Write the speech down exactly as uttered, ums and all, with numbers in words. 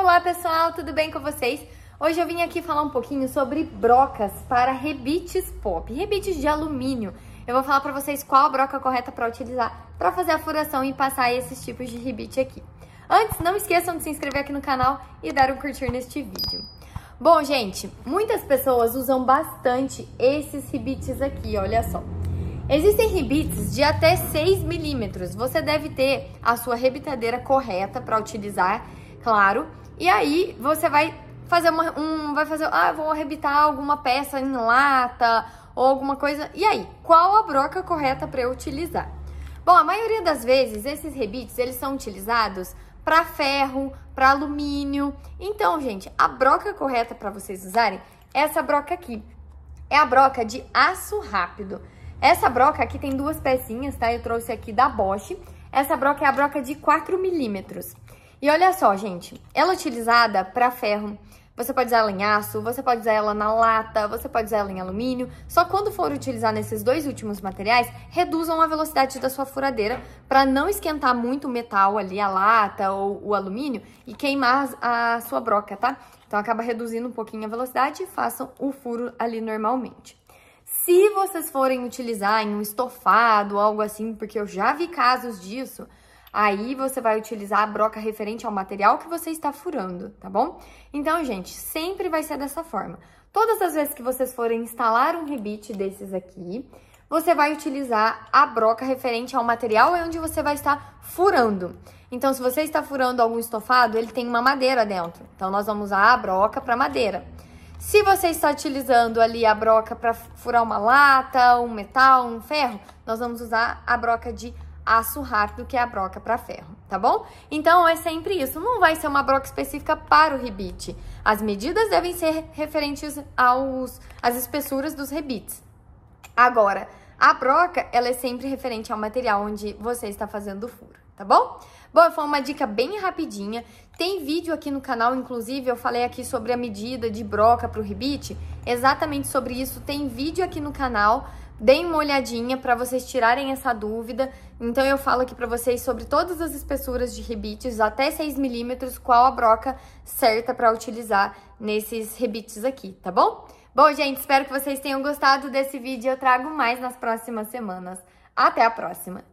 Olá pessoal, tudo bem com vocês? Hoje eu vim aqui falar um pouquinho sobre brocas para rebites pop, rebites de alumínio. Eu vou falar para vocês qual a broca correta para utilizar para fazer a furação e passar esses tipos de rebite aqui. Antes, não esqueçam de se inscrever aqui no canal e dar um curtir neste vídeo. Bom, gente, muitas pessoas usam bastante esses rebites aqui, olha só. Existem rebites de até seis milímetros. Você deve ter a sua rebitadeira correta para utilizar, claro. E aí você vai fazer uma, um, vai fazer, ah, vou rebitar alguma peça em lata ou alguma coisa. E aí, qual a broca correta para eu utilizar? Bom, a maioria das vezes esses rebites eles são utilizados para ferro, para alumínio. Então, gente, a broca correta para vocês usarem é essa broca aqui. É a broca de aço rápido. Essa broca aqui tem duas pecinhas, tá? Eu trouxe aqui da Bosch. Essa broca é a broca de quatro milímetros. E olha só, gente. Ela é utilizada para ferro. Você pode usar ela em aço, você pode usar ela na lata, você pode usar ela em alumínio. Só quando for utilizar nesses dois últimos materiais, reduzam a velocidade da sua furadeira para não esquentar muito o metal ali, a lata ou o alumínio, e queimar a sua broca, tá? Então acaba reduzindo um pouquinho a velocidade e façam o furo ali normalmente. Se vocês forem utilizar em um estofado, algo assim, porque eu já vi casos disso, aí você vai utilizar a broca referente ao material que você está furando, tá bom? Então, gente, sempre vai ser dessa forma. Todas as vezes que vocês forem instalar um rebite desses aqui, você vai utilizar a broca referente ao material onde você vai estar furando. Então, se você está furando algum estofado, ele tem uma madeira dentro. Então, nós vamos usar a broca para madeira. Se você está utilizando ali a broca para furar uma lata, um metal, um ferro, nós vamos usar a broca de aço rápido, que é a broca para ferro, tá bom? Então, é sempre isso. Não vai ser uma broca específica para o rebite. As medidas devem ser referentes aos, às espessuras dos rebites. Agora, a broca, ela é sempre referente ao material onde você está fazendo o furo, tá bom? Bom, foi uma dica bem rapidinha. Tem vídeo aqui no canal, inclusive, eu falei aqui sobre a medida de broca para o rebite. Exatamente sobre isso, tem vídeo aqui no canal. Deem uma olhadinha para vocês tirarem essa dúvida. Então, eu falo aqui para vocês sobre todas as espessuras de rebites, até seis milímetros, qual a broca certa para utilizar nesses rebites aqui, tá bom? Bom, gente, espero que vocês tenham gostado desse vídeo. Eu trago mais nas próximas semanas. Até a próxima!